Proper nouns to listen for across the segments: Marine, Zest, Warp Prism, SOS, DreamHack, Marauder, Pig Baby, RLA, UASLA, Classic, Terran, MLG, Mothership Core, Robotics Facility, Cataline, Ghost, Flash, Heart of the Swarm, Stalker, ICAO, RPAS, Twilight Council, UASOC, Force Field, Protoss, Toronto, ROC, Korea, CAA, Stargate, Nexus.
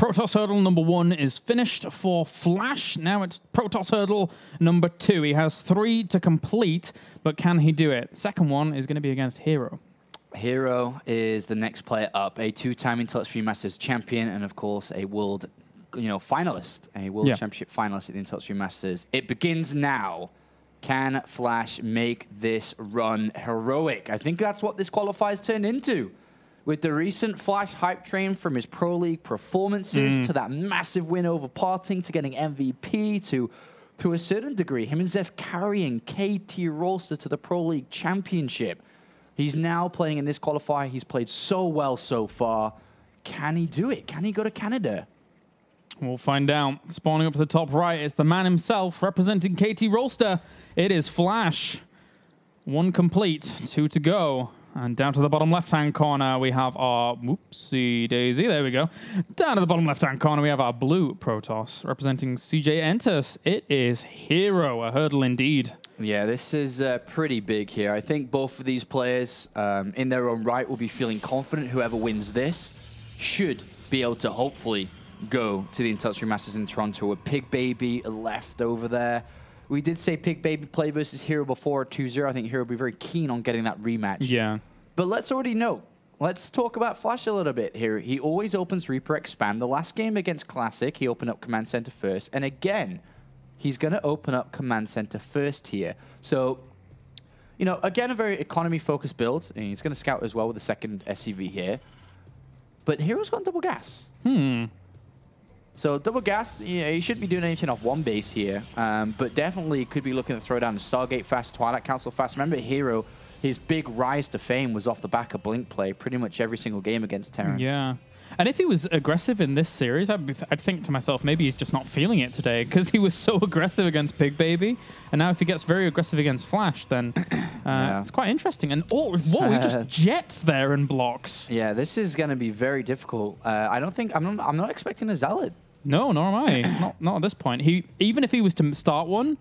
Protoss hurdle number 1 is finished for Flash. Now it's Protoss hurdle number 2. He has 3 to complete, but can he do it? Second one is going to be against Hero. Hero is the next player up, a 2-time Intel Extreme Masters champion, and of course a world, finalist, a world championship finalist at the Intel Extreme Masters. It begins now. Can Flash make this run heroic? I think that's what this qualifiers turned into. With the recent Flash hype train from his Pro League performances to that massive win over Parting to getting MVP to a certain degree, him and Zest carrying KT Rolster to the Pro League Championship. He's now playing in this qualifier. He's played so well so far. Can he do it? Can he go to Canada? We'll find out. Spawning up to the top right, it's the man himself representing KT Rolster. It is Flash. 1 complete, 2 to go. And down to the bottom left-hand corner, we have our... Whoopsie daisy, there we go. Down to the bottom left-hand corner, we have our blue Protoss representing CJ Entus. It is Hero, a hurdle indeed. Yeah, this is pretty big here. I think both of these players, in their own right, will be feeling confident. Whoever wins this should be able to hopefully go to the Intel Extreme Masters in Toronto with Pig Baby left over there. We did say Pig Baby play versus Hero before 2-0. I think Hero will be very keen on getting that rematch. Yeah. But let's already know. Let's talk about Flash a little bit here. He always opens Reaper Expand. The last game against Classic, he opened up Command Center first. And again, he's going to open up Command Center first here. So, again, a very economy-focused build. And he's going to scout as well with the second SCV here. But Hero's got double gas. So double gas, he shouldn't be doing anything off one base here, but definitely could be looking to throw down the Stargate fast, Twilight Council fast. Remember Hero, his big rise to fame was off the back of Blink play pretty much every single game against Terran. Yeah, and if he was aggressive in this series, I'd think to myself, maybe he's just not feeling it today because he was so aggressive against Pig Baby, and now if he gets very aggressive against Flash, then it's quite interesting. And whoa, he just jets there and blocks. Yeah, this is going to be very difficult. I'm not expecting a Zealot. No, nor am I. not at this point. Even if he was to start one,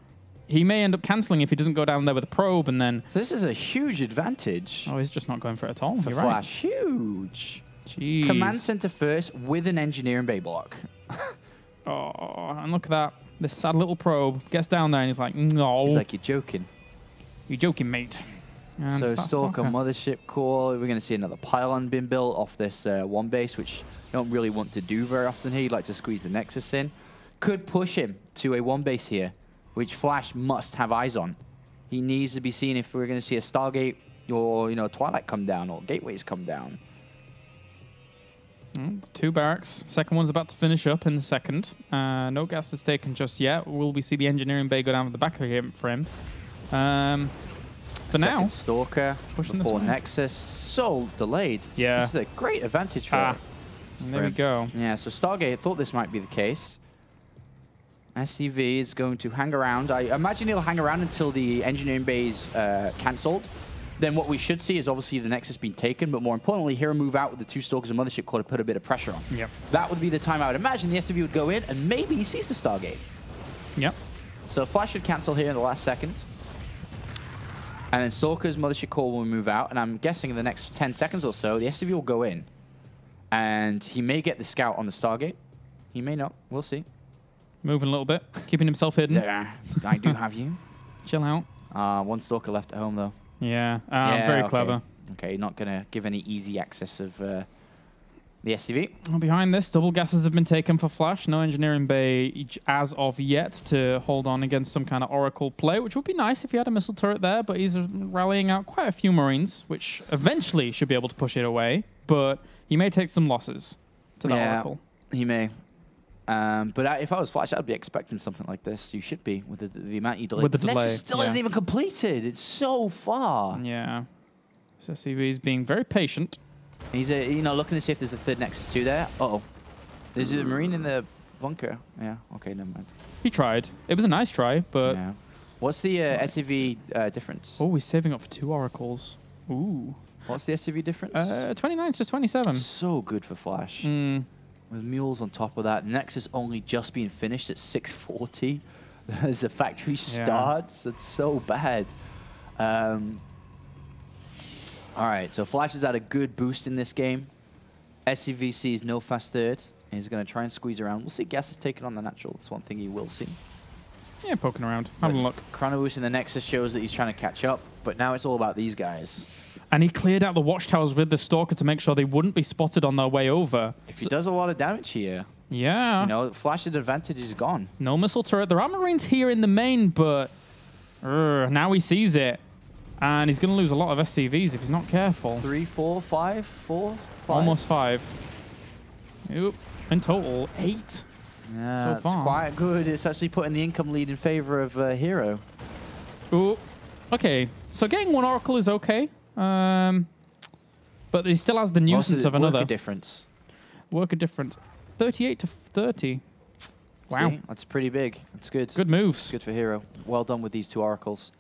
he may end up cancelling if he doesn't go down there with a probe, and then... This is a huge advantage. Oh, he's just not going for it at all. For Flash, right. Huge. Jeez. Command Center first with an Engineer and Bay Block. Oh, and look at that. This sad little probe gets down there, and he's like, no. He's like, you're joking. You're joking, mate. And so Stalker, Mothership Core. We're going to see another pylon being built off this one base, which you don't really want to do very often here. You'd like to squeeze the Nexus in. Could push him to a one base here, which Flash must have eyes on. He needs to be seen if we're going to see a Stargate or Twilight come down or Gateways come down. 2 barracks. Second one's about to finish up in a second. No gas is taken just yet. Will we see the Engineering Bay go down at the back of him for him? For now, Stalker before Nexus. So delayed. Yeah. This is a great advantage for him. There we go. Yeah, so Stargate thought this might be the case. SCV is going to hang around. I imagine he'll hang around until the Engineering Bay is cancelled. Then what we should see is obviously the Nexus being taken, but more importantly, Hero move out with the 2 Stalkers and Mothership Core to put a bit of pressure on. Yep. That would be the time I would imagine the SCV would go in, and maybe he sees the Stargate. Yep. So Flash should cancel here in the last second. And then Stalker's Mothership Core will move out, and I'm guessing in the next 10 seconds or so, the SCV will go in. And he may get the scout on the Stargate. He may not. We'll see. Moving a little bit. Keeping himself hidden. I do have you. Chill out. 1 Stalker left at home, though. Yeah. Very clever. Okay, not going to give any easy access of the SCV. Well, behind this, double gases have been taken for Flash. No Engineering Bay as of yet to hold on against some kind of Oracle play, which would be nice if he had a missile turret there, but he's rallying out quite a few Marines, which eventually should be able to push it away, but he may take some losses to that Oracle. He may. If I was Flash, I'd be expecting something like this. You should be, with the amount you delay. With the delay. Nexus still isn't even completed. It's so far. Yeah. So SCV's being very patient. He's looking to see if there's a third Nexus 2 there. Uh-oh. There's a Marine in the bunker. Yeah. Okay, never mind. He tried. It was a nice try, but... Yeah. What's the SCV difference? Oh, we're saving up for 2 Oracles. Ooh. What's the SCV difference? 29 to 27. So good for Flash. With Mules on top of that. Nexus only just being finished at 6:40. As the factory starts. It's so bad. All right, so Flash has had a good boost in this game. SCV sees no fast third. And he's going to try and squeeze around. We'll see Guess is taken on the natural. That's one thing you will see. Yeah, poking around. Have a look. Chronoboost in the Nexus shows that he's trying to catch up, but now it's all about these guys. And he cleared out the watchtowers with the Stalker to make sure they wouldn't be spotted on their way over. If he does a lot of damage here. Yeah. You know, Flash's advantage is gone. No missile turret. There are Marines here in the main, but now he sees it. And he's going to lose a lot of SCVs if he's not careful. Four, five. Almost five. Oop. In total, 8. Yeah, so far. It's quite good. It's actually putting the income lead in favor of Hero. Ooh. Okay. So getting one Oracle is okay. But he still has the nuisance of another. Work a difference. 38 to 30. Wow. See, that's pretty big. That's good. Good moves. Good for Hero. Well done with these two Oracles.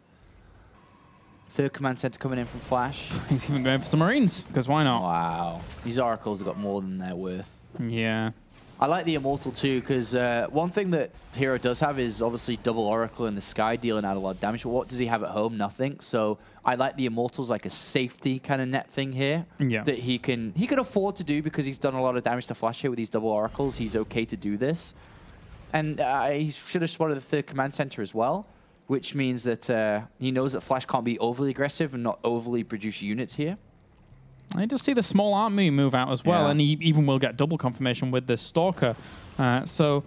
Third command center coming in from Flash. He's even going for some Marines, because why not? Wow. These Oracles have got more than they're worth. Yeah. I like the Immortal too, because one thing that Hero does have is obviously double Oracle in the sky, dealing out a lot of damage. But what does he have at home? Nothing. So I like the Immortals, like a safety kind of net thing here that he can afford to do, because he's done a lot of damage to Flash here with these double Oracles. He's okay to do this. And he should have spotted the third command center as well, which means that he knows that Flash can't be overly aggressive and not overly produce units here. I just see the small army move out as well, and he even will get double confirmation with this Stalker. So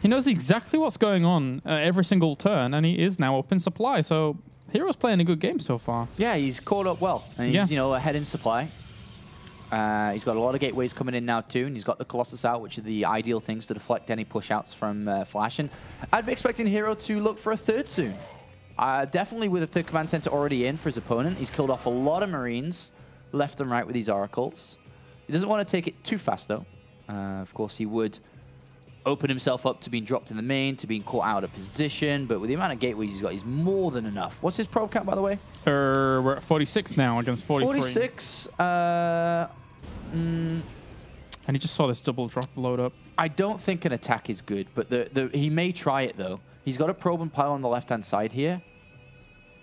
he knows exactly what's going on every single turn, and he is now up in supply. So Hero's playing a good game so far. Yeah, he's caught up well, and he's you know, ahead in supply. He's got a lot of gateways coming in now too, and he's got the Colossus out, which are the ideal things to deflect any push-outs from Flash. And I'd be expecting Hero to look for a third soon. Definitely with a third command center already in for his opponent. He's killed off a lot of Marines left and right with these Oracles. He doesn't want to take it too fast, though. Of course, he would open himself up to being dropped in the main, to being caught out of position, but with the amount of gateways he's got, he's more than enough. What's his probe count, by the way? We're at 46 now against 43. 46. And he just saw this double drop load up. I don't think an attack is good, but he may try it, though. He's got a probe and pile on the left-hand side here.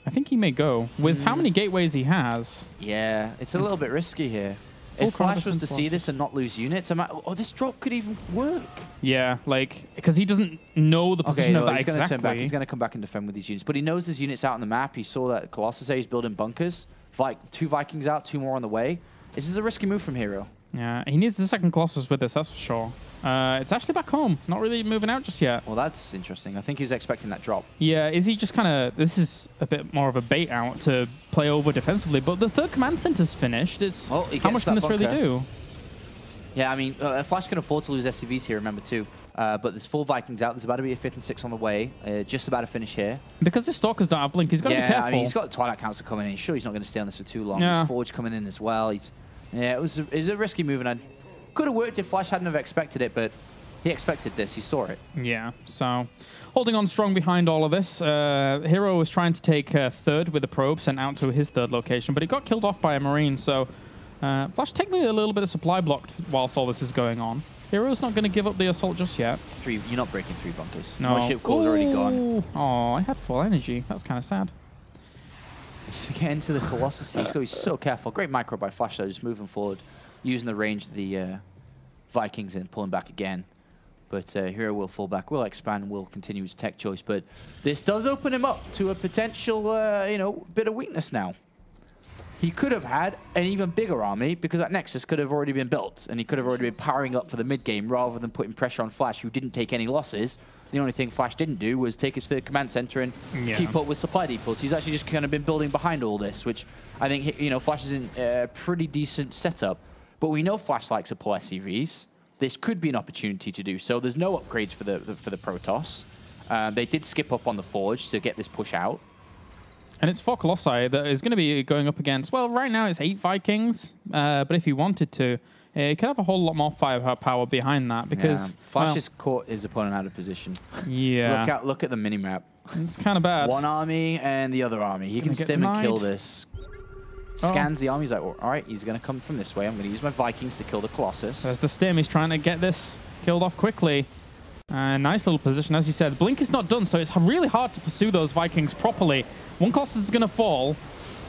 I think he may go. With how many gateways he has... Yeah, it's a little bit risky here. If Flash was to see this and not lose units, this drop could even work. Yeah, like, because he doesn't know the position of that exactly. Turn back. He's going to come back and defend with these units. But he knows there's units out on the map. He saw that Colossus is building bunkers. Like, 2 Vikings out, 2 more on the way. This is a risky move from Hero. Yeah, he needs the second Colossus with this, that's for sure. It's actually back home, not really moving out just yet. Well, that's interesting. I think he was expecting that drop. Yeah, is he just kind of... This is a bit more of a bait out to play over defensively, but the third command center's finished. It's how much can this really do? Yeah, I mean, Flash can afford to lose SCVs here, remember, too. But there's 4 Vikings out. There's about to be a 5th and 6th on the way. Just about to finish here. Because the Stalkers don't have Blink, he's got to be careful. I mean, he's got the Twilight Council coming in. Sure, he's not going to stay on this for too long. Yeah. There's Forge coming in as well. Yeah, it was a risky move, and I could have worked if Flash hadn't have expected it, but he expected this. He saw it. Yeah, so holding on strong behind all of this. Hero was trying to take third with a probe sent out to his third location, but it got killed off by a Marine, so Flash technically a little bit of supply blocked whilst all this is going on. Hero's not going to give up the assault just yet. 3, you're not breaking 3 bunkers. No. Mothership Core's already gone. Oh, I had full energy. That's kind of sad. Get into the Colossus. He's going to be so careful. Great micro by Flash, though, just moving forward, using the range of the Vikings and pulling back again. But Hero will fall back, will expand, will continue his tech choice. But this does open him up to a potential, you know, bit of weakness now. He could have had an even bigger army, because that Nexus could have already been built, and he could have already been powering up for the mid-game rather than putting pressure on Flash, who didn't take any losses. The only thing Flash didn't do was take his third command center and keep up with supply depots. He's actually just kind of been building behind all this, which I think, you know, Flash is in a pretty decent setup. But we know Flash likes to pull SCVs. This could be an opportunity to do so. There's no upgrades for the Protoss. They did skip up on the Forge to get this push out. And it's 4 Colossi that is going to be going up against, well, right now it's 8 Vikings, but if he wanted to, he could have a whole lot more firepower behind that, because... Yeah. Flash has caught his opponent out of position. Yeah. Look at the minimap. It's kind of bad. One army and the other army. He can stim and kill this. Scans the armies, like, all right, he's going to come from this way. I'm going to use my Vikings to kill the Colossus. There's the stim. He's trying to get this killed off quickly. Nice little position, as you said. Blink is not done, so it's really hard to pursue those Vikings properly. One Colossus is going to fall,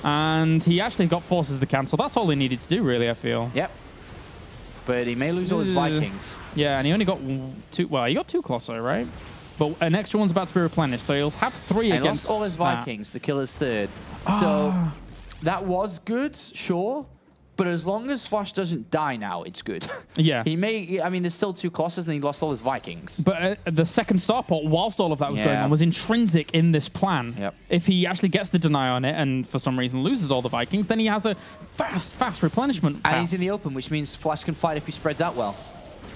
and he actually got forces to cancel. That's all he needed to do, really, I feel. Yep. but he may lose all his Vikings. Yeah, and he only got two. Well, he got two Colosso, right? But an extra one's about to be replenished, so he'll have three and against. He lost all his Vikings to kill his third. So that was good, sure. But as long as Flash doesn't die now, it's good. Yeah. He may, I mean, there's still two Colossus and he lost all his Vikings. But the second starport, whilst all of that was going on, was intrinsic in this plan. Yep. If he actually gets the deny on it and for some reason loses all the Vikings, then he has a fast, fast replenishment path. And he's in the open, which means Flash can fight if he spreads out well.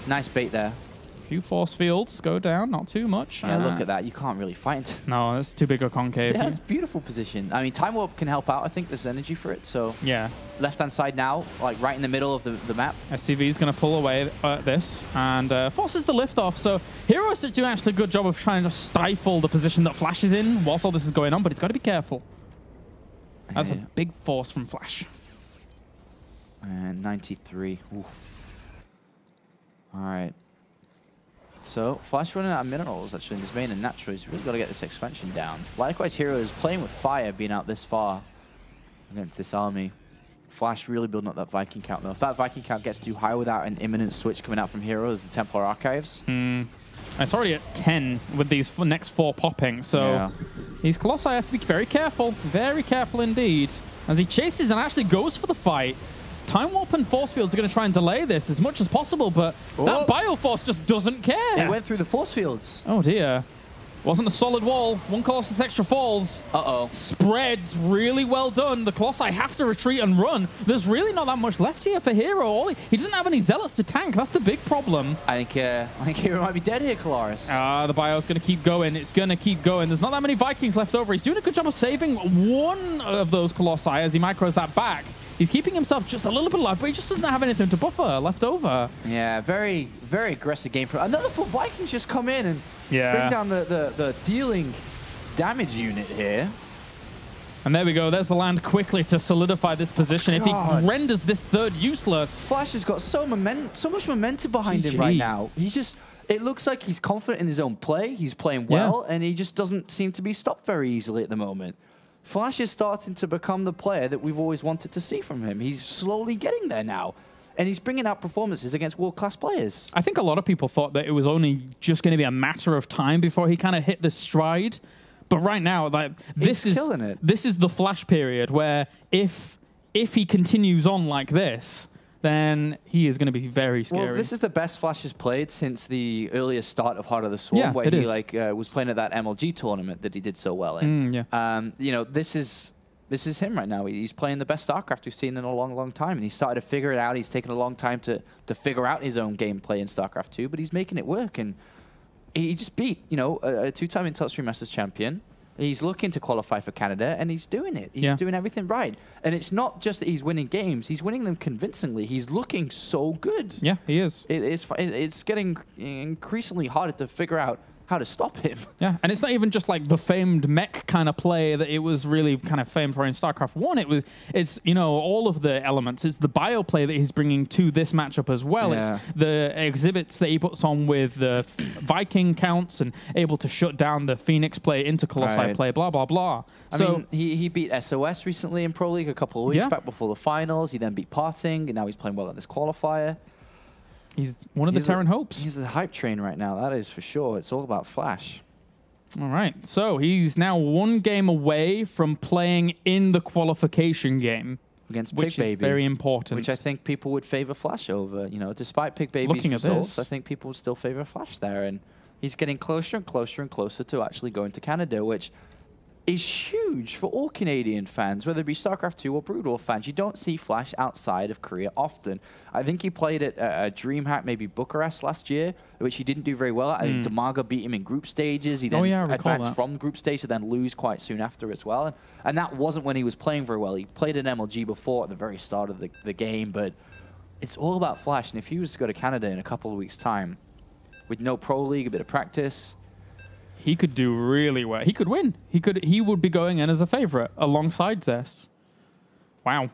Nice bait there. A few force fields go down, not too much. Yeah, look at that. You can't really fight. No, that's too big a concave. Yeah, it's a beautiful position. I mean, Time Warp can help out. I think there's energy for it, so... Yeah. Left-hand side now, like right in the middle of the map. SCV is going to pull away this and forces the lift off. So Hero is doing actually a good job of trying to stifle the position that Flash is in whilst all this is going on, but he's got to be careful. That's a big force from Flash. And 93. Oof. All right. So, Flash running out of minerals, actually, in this main, and naturally, he's really got to get this expansion down. Likewise, Hero is playing with fire, being out this far against this army. Flash really building up that Viking count, though. If that Viking count gets too high without an imminent switch coming out from Hero, as the Templar Archives. It's already at 10 with these next four popping, so these Colossi have to be very careful indeed, as he chases and actually goes for the fight. Time Warp and Force Fields are going to try and delay this as much as possible, but that Bioforce just doesn't care. It went through the Force Fields. Oh, dear. Wasn't a solid wall. One Colossus extra falls. Uh-oh. Spreads. Really well done. The Colossi have to retreat and run. There's really not that much left here for Hero. He doesn't have any Zealots to tank. That's the big problem. I think Hero might be dead here, Kolaris. The Bio's going to keep going. It's going to keep going. There's not that many Vikings left over. He's doing a good job of saving one of those Colossi as he micros that back. He's keeping himself just a little bit alive, but he just doesn't have anything to buffer left over. Yeah, very, very aggressive game. Another full Vikings just come in and bring down the dealing damage unit here. And there we go. There's the land quickly to solidify this position. If he renders this third useless... Flash has got so much momentum behind him right now. He's just... It looks like he's confident in his own play. He's playing well, and he just doesn't seem to be stopped very easily at the moment. Flash is starting to become the player that we've always wanted to see from him. He's slowly getting there now. And he's bringing out performances against world-class players. I think a lot of people thought that it was only just going to be a matter of time before he kind of hit the stride. But right now, like, this is the Flash period where if he continues on like this, then he is going to be very scary. Well, this is the best Flash has played since the earlier start of Heart of the Swarm, where he was playing at that MLG tournament that he did so well in. You know, this is him right now. He's playing the best StarCraft we've seen in a long, long time, and he started to figure it out. He's taken a long time to figure out his own gameplay in StarCraft 2, but he's making it work, and he just beat, you know, a two-time Intel Extreme Masters champion. He's looking to qualify for Canada, and he's doing it. He's doing everything right. And it's not just that he's winning games. He's winning them convincingly. He's looking so good. Yeah, he is. It's getting increasingly harder to figure out how to stop him. Yeah, and it's not even just like the famed mech kind of play that it was really kind of famed for in StarCraft 1. It's you know, all of the elements. It's the bio play that he's bringing to this matchup as well. Yeah. It's the exhibits that he puts on with the Viking counts and able to shut down the Phoenix play, into Colossi play, blah, blah, blah. I mean, he beat SOS recently in Pro League a couple of weeks back before the finals. He then beat Parting, and now he's playing well at this qualifier. He's one of the Terran hopes. He's the hype train right now, that is for sure. It's all about Flash. All right, so he's now one game away from playing in the qualification game. Against Pig Baby. Which is very important. Which I think people would favor Flash over. You know, despite Pig Baby's results, I think people would still favor Flash there. And he's getting closer and closer and closer to actually going to Canada, which is huge for all Canadian fans, whether it be StarCraft 2 or Brood War fans. You don't see Flash outside of Korea often. I think he played at DreamHack, maybe Bucharest last year, which he didn't do very well at. I think Damaga beat him in group stages. He then advanced from group stage to then lose quite soon after as well. And that wasn't when he was playing very well. He played an MLG before at the very start of the game, but it's all about Flash. And if he was to go to Canada in a couple of weeks' time, with no Pro League, a bit of practice, he could do really well. He could win. He would be going in as a favorite alongside Zess. Wow.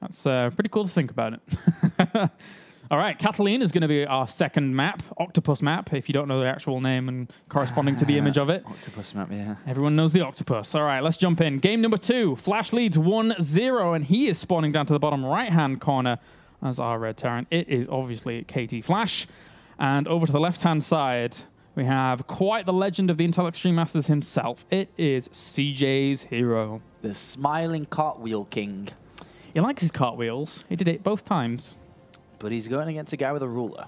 That's pretty cool to think about it. All right, Cataline is going to be our second map, Octopus map, if you don't know the actual name and corresponding to the image of it. Octopus map, yeah. Everyone knows the octopus. All right, let's jump in. Game number 2, Flash leads 1-0, and he is spawning down to the bottom right-hand corner. as our red Terran. It is obviously KT Flash. And over to the left-hand side, we have quite the legend of the Intel Extreme Masters himself. It is CJ's Hero. The smiling cartwheel king. He likes his cartwheels. He did it both times. But he's going against a guy with a ruler.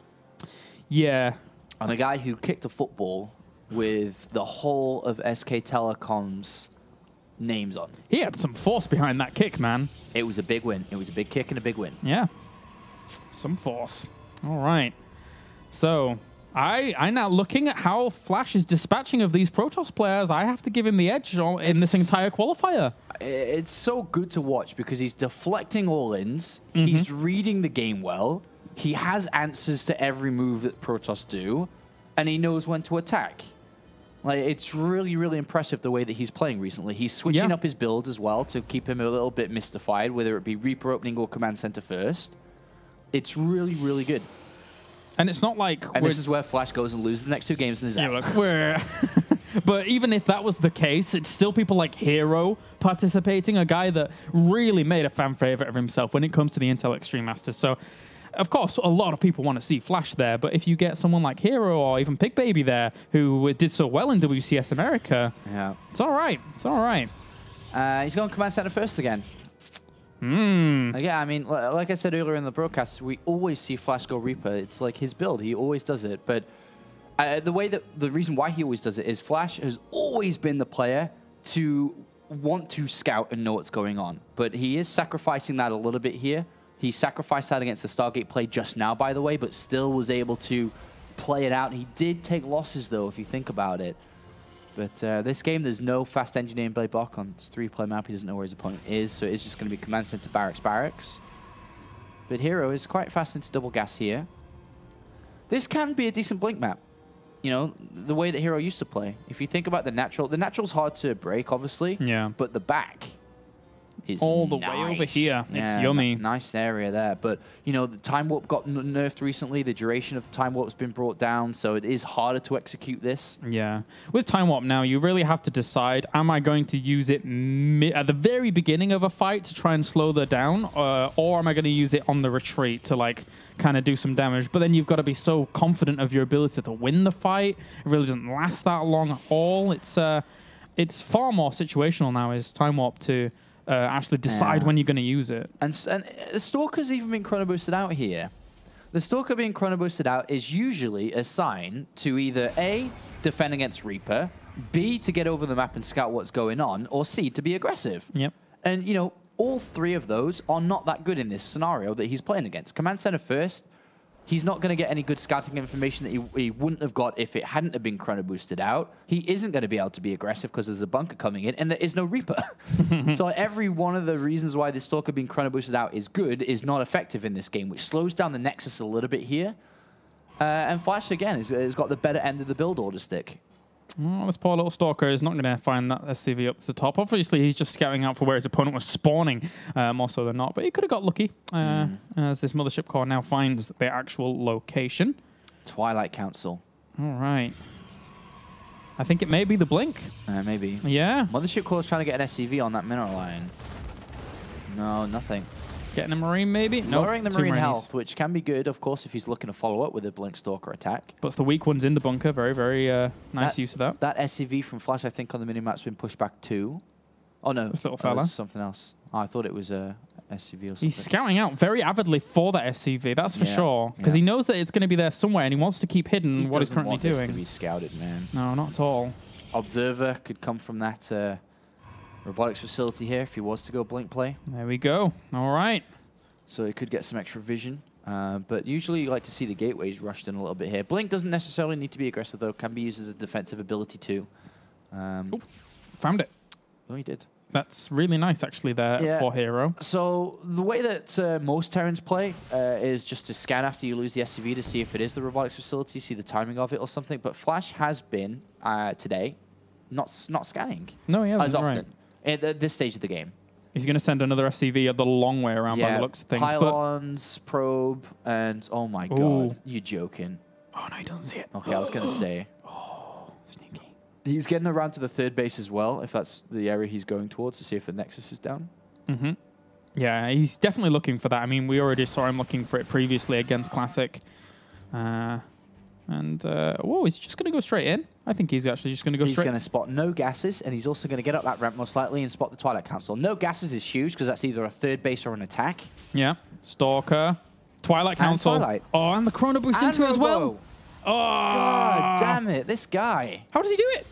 Yeah. And a guy who kicked a football with the whole of SK Telecom's names on. He had some force behind that kick, man. It was a big win. It was a big kick and a big win. Yeah. Some force. All right. So I'm now looking at how Flash is dispatching of these Protoss players. I have to give him the edge in this entire qualifier. It's so good to watch because he's deflecting all-ins. Mm-hmm. He's reading the game well. He has answers to every move that Protoss do. And he knows when to attack. Like, it's really, really impressive the way that he's playing recently. He's switching up his build as well to keep him a little bit mystified, whether it be Reaper opening or Command Center first. It's really, really good. And it's not like... And this is where Flash goes and loses the next two games in his app. Look, we're... But even if that was the case, it's still people like Hero participating, a guy that really made a fan favorite of himself when it comes to the Intel Extreme Masters. So, of course, a lot of people want to see Flash there, but if you get someone like Hero or even Pig Baby there, who did so well in WCS America, it's all right. It's all right. He's going Command Center first again. Yeah, I mean, like I said earlier in the broadcast, we always see Flash go Reaper. It's like his build. He always does it. But the reason why he always does it is Flash has always been the player to want to scout and know what's going on. But he is sacrificing that a little bit here. He sacrificed that against the Stargate play just now, by the way, but still was able to play it out. He did take losses, though, if you think about it. But this game, there's no fast engineering play block on its three-play map. He doesn't know where his opponent is, so it's just going to be Command Center, Barracks, Barracks. But Hero is quite fast into double gas here. This can be a decent Blink map, you know, the way that Hero used to play. If you think about the natural's hard to break, obviously, but the back... all the way over here. Yeah, it's yummy. Nice area there. But, you know, the Time Warp got nerfed recently. The duration of the Time Warp's been brought down, so it is harder to execute this. Yeah. With Time Warp now, you really have to decide, am I going to use it at the very beginning of a fight to try and slow them down, or am I going to use it on the retreat to, like, kind of do some damage? But then you've got to be so confident of your ability to win the fight. It really doesn't last that long at all. It's far more situational now, is Time Warp to... actually decide when you're going to use it. And the Stalker's even been chronoboosted out here. The Stalker being chronoboosted out is usually a sign to either A, defend against Reaper, B, to get over the map and scout what's going on, or C, to be aggressive. Yep. And, you know, all three of those are not that good in this scenario that he's playing against. Command Center first, he's not going to get any good scouting information that he wouldn't have got if it hadn't have been chronoboosted out. He isn't going to be able to be aggressive because there's a bunker coming in and there is no Reaper. So every one of the reasons why this Stalker being chronoboosted out is good is not effective in this game, which slows down the Nexus a little bit here. And Flash, again, has got the better end of the build order stick. Well, this poor little Stalker is not going to find that SCV up to the top. Obviously, he's just scouting out for where his opponent was spawning, more so than not. But he could have got lucky, as this Mothership Core now finds the actual location. Twilight Council. All right. I think it may be the Blink. Maybe. Yeah. Mothership Core is trying to get an SCV on that mineral line. No, nothing. Getting a Marine, maybe? No. Lowering the Marine health, which can be good, of course, if he's looking to follow up with a Blink Stalker attack. But it's the weak ones in the bunker. Very, very nice use of that. That SCV from Flash, I think, on the minimap's been pushed back too. Oh, no. This little fella. Something else. Oh, I thought it was a SCV or something. He's scouting out very avidly for that SCV, that's for sure. Because he knows that it's going to be there somewhere, and he wants to keep hidden what he's currently doing. He doesn't want this to be scouted, man. No, not at all. Observer could come from that... Robotics Facility here, if he was to go Blink play. There we go. All right. So he could get some extra vision. But usually you like to see the gateways rushed in a little bit here. Blink doesn't necessarily need to be aggressive, though. Can be used as a defensive ability, too. Ooh, found it. Oh, he did. That's really nice, actually, there for Hero. So the way that most Terrans play is just to scan after you lose the SCV to see if it is the Robotics Facility, see the timing of it or something. But Flash has been, today, not scanning. No, he hasn't. As often. Right. At this stage of the game. He's going to send another SCV the long way around by the looks of things. Pylons, probe, and oh my god, you're joking. Oh no, he doesn't see it. Okay, I was going to say. Oh, sneaky. He's getting around to the third base as well, if that's the area he's going towards, to see if the Nexus is down. Mm-hmm. Yeah, he's definitely looking for that. I mean, we already saw him looking for it previously against Classic. Whoa, he's just going to go straight in. I think he's actually just going to go straight in. He's going to spot no gases, and he's also going to get up that ramp more slightly and spot the Twilight Council. No gases is huge, because that's either a third base or an attack. Yeah. Stalker, Twilight Council. And Twilight. Oh, and the Chronoboost into it as well. Oh, God damn it, this guy. How does he do it?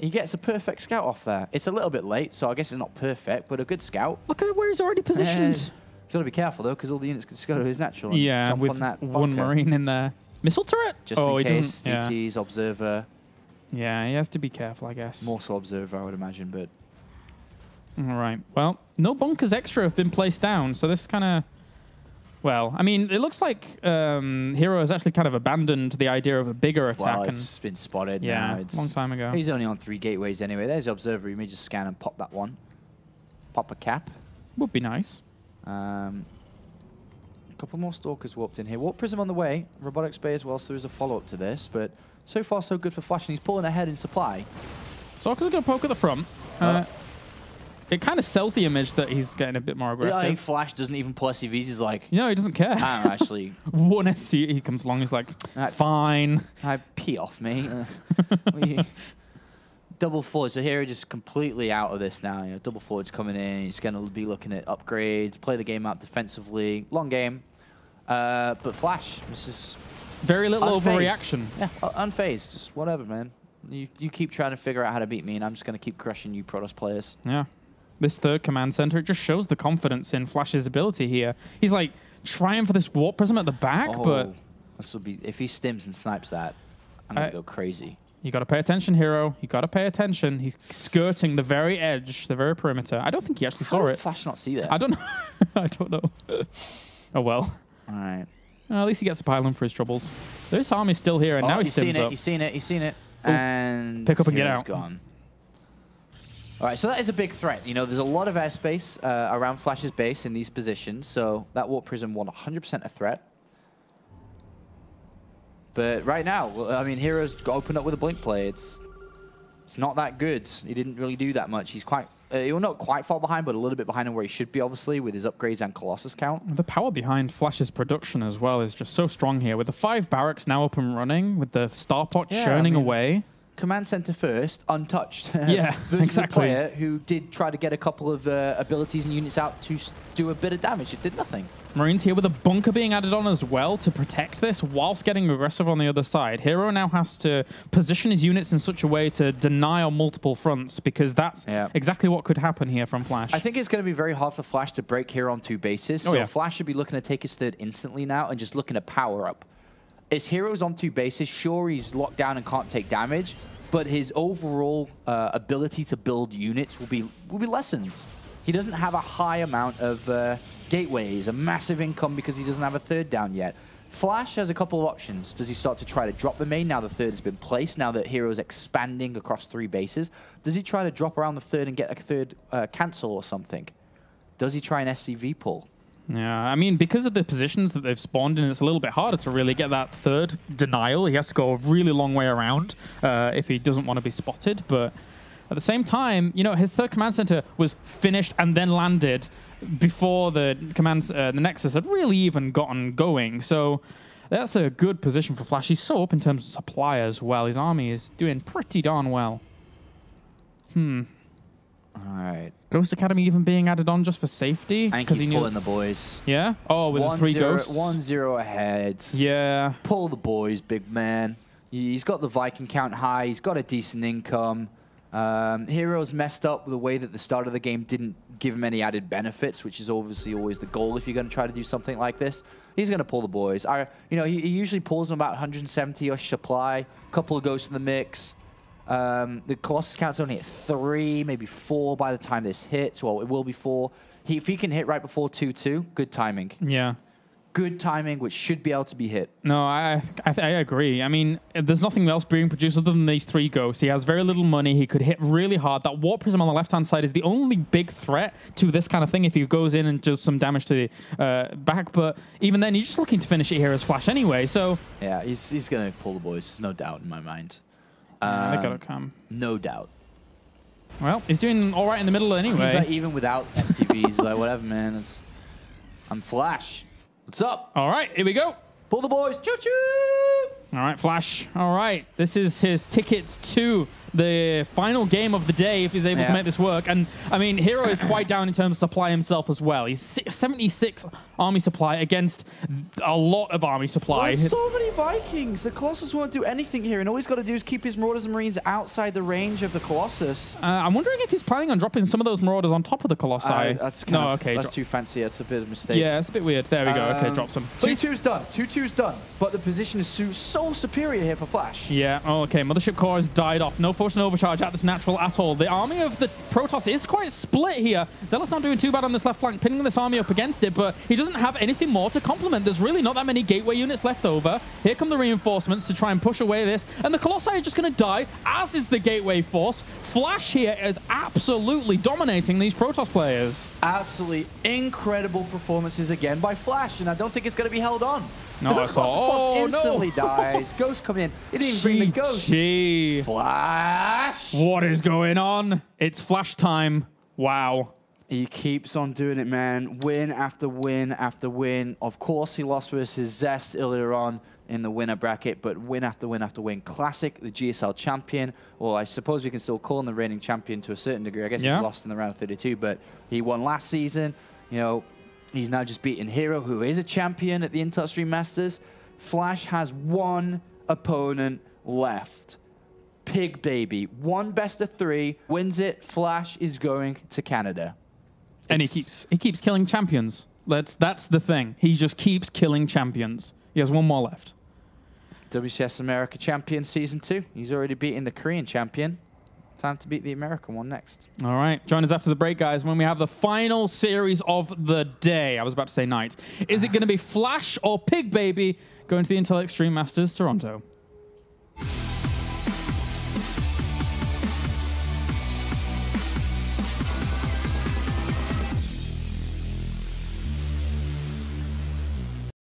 He gets a perfect scout off there. It's a little bit late, so I guess it's not perfect, but a good scout. Look at where he's already positioned. He's got to be careful, though, because all the units can just go to his natural. Yeah, jump on that bunker. One Marine in there. Missile turret? Just in case, DTs, Observer. Yeah, he has to be careful, I guess. More so Observer, I would imagine, but... All right. Well, no bunkers extra have been placed down, so this kind of... Well, I mean, it looks like Hero has actually kind of abandoned the idea of a bigger attack. Well, it's been spotted. Yeah, now. It's a long time ago. He's only on 3 gateways anyway. There's the Observer. You may just scan and pop that one. Pop a cap. Would be nice. A couple more Stalkers warped in here. Warp Prism on the way. Robotics Bay as well, so there is a follow-up to this. But so far, so good for Flash, and he's pulling ahead in supply. Stalkers are going to poke at the front. It kind of sells the image that he's getting a bit more aggressive. Yeah, like Flash doesn't even pull SCVs. He's like... No, he doesn't care. I don't actually... One SCV, he comes along, he's like, fine. I pee off, mate. Double forge. So Hero just completely out of this now. You know, double forge coming in. He's going to be looking at upgrades, play the game out defensively. Long game. But Flash, this is... Very little overreaction. Yeah, unfazed. Just whatever, man. You keep trying to figure out how to beat me, and I'm just going to keep crushing you Protoss players. Yeah. This third command center, it just shows the confidence in Flash's ability here. He's like trying for this warp prism at the back, but this will be if he stims and snipes that, I'm gonna go crazy. You gotta pay attention, Hero. You gotta pay attention. He's skirting the very edge, the very perimeter. I don't think he actually saw it. How did Flash not see that? I don't know. I don't know. Oh well. All right. Well, at least he gets a pylon for his troubles. This army's still here, and now he's stims up. You've seen it. You've seen it. Ooh. And pick up and get out. Gone. All right, so that is a big threat. You know, there's a lot of airspace around Flash's base in these positions, so that Warp Prism won 100% a threat. But right now, I mean, Hero's got opened up with a Blink play. It's not that good. He didn't really do that much. He's quite... he will not quite fall behind, but a little bit behind him where he should be, obviously, with his upgrades and Colossus count. The power behind Flash's production as well is just so strong here. With the 5 barracks now up and running, with the starport churning away... Command center first, untouched. Yeah, exactly. A player who did try to get a couple of abilities and units out to do a bit of damage. It did nothing. Marines here with a bunker being added on as well to protect this whilst getting aggressive on the other side. Hero now has to position his units in such a way to deny on multiple fronts because that's exactly what could happen here from Flash. I think it's going to be very hard for Flash to break Hero on 2 bases. So Flash should be looking to take his third instantly now and just looking to power up. His Hero's on 2 bases. Sure, he's locked down and can't take damage, but his overall ability to build units will be lessened. He doesn't have a high amount of gateways, a massive income because he doesn't have a third down yet. Flash has a couple of options. Does he start to try to drop the main now the third has been placed, now that Hero's expanding across 3 bases? Does he try to drop around the third and get a third cancel or something? Does he try an SCV pull? Yeah, I mean, because of the positions that they've spawned in, it's a little bit harder to really get that third denial. He has to go a really long way around if he doesn't want to be spotted. But at the same time, you know, his third command center was finished and then landed before the Nexus had really even gotten going. So that's a good position for Flash. He's so up in terms of supply as well. His army is doing pretty darn well. All right. Ghost Academy even being added on just for safety. I think he's pulling the boys. Yeah? Oh, with the 3 ghosts. 1-0 ahead. Yeah. Pull the boys, big man. He's got the Viking count high. He's got a decent income. Hero's messed up with the way that the start of the game didn't give him any added benefits, which is obviously always the goal if you're going to try to do something like this. He's going to pull the boys. You know, he usually pulls them about 170-ish supply. Couple of ghosts in the mix. The Colossus count's only at 3, maybe 4 by the time this hits. Well, it will be 4. If he can hit right before 2-2, good timing. Yeah. Good timing, which should be able to be hit. No, I agree. I mean, there's nothing else being produced other than these 3 ghosts. He has very little money. He could hit really hard. That Warp Prism on the left-hand side is the only big threat to this kind of thing if he goes in and does some damage to the back. But even then, he's just looking to finish it here as Flash anyway, so... Yeah, he's going to pull the boys. There's no doubt in my mind. Yeah, they gotta come. No doubt. Well, he's doing all right in the middle anyway. He's like, even without SCV, he's like, whatever, man. It's, I'm Flash. What's up? All right, here we go. Pull the boys. Choo-choo! All right, Flash. All right. This is his ticket to the final game of the day if he's able to make this work. And, I mean, Hero is quite down in terms of supply himself as well. He's 76 army supply against a lot of army supply. There's so many Vikings. The Colossus won't do anything here, and all he's got to do is keep his Marauders and Marines outside the range of the Colossus. I'm wondering if he's planning on dropping some of those Marauders on top of the Colossi. That's too fancy. That's a bit of a mistake. Yeah, it's a bit weird. There we go. Okay, drop some. 2-2's done. 2-2's done. But the position is so superior here for Flash. Yeah, okay. Mothership Core has died off. No force and overcharge at this natural at all. The army of the Protoss is quite split here. Zealot's not doing too bad on this left flank, pinning this army up against it, but he doesn't have anything more to complement. There's really not that many gateway units left over. Here come the reinforcements to try and push away this, and the Colossi are just going to die, as is the gateway force. Flash here is absolutely dominating these Protoss players. Absolutely incredible performances again by Flash, and I don't think it's going to be held on. No, the Colossus instantly dies. Ghost coming in. It didn't even bring the Ghost. Flash! What is going on? It's Flash time. Wow. He keeps on doing it, man. Win after win after win. Of course, he lost versus Zest earlier on in the winner bracket, but win after win after win. Classic, the GSL champion. Well, I suppose we can still call him the reigning champion to a certain degree. I guess he's lost in the round of 32, but he won last season. You know, he's now just beaten Hero, who is a champion at the Intel Extreme Masters. Flash has one opponent left. Pig Baby. One best of three. Wins it. Flash is going to Canada. And he keeps killing champions. That's the thing. He just keeps killing champions. He has one more left. WCS America champion season 2. He's already beaten the Korean champion. Time to beat the American one next. All right. Join us after the break, guys, when we have the final series of the day. I was about to say night. Is it going to be Flash or Pig Baby going to the Intel Extreme Masters Toronto?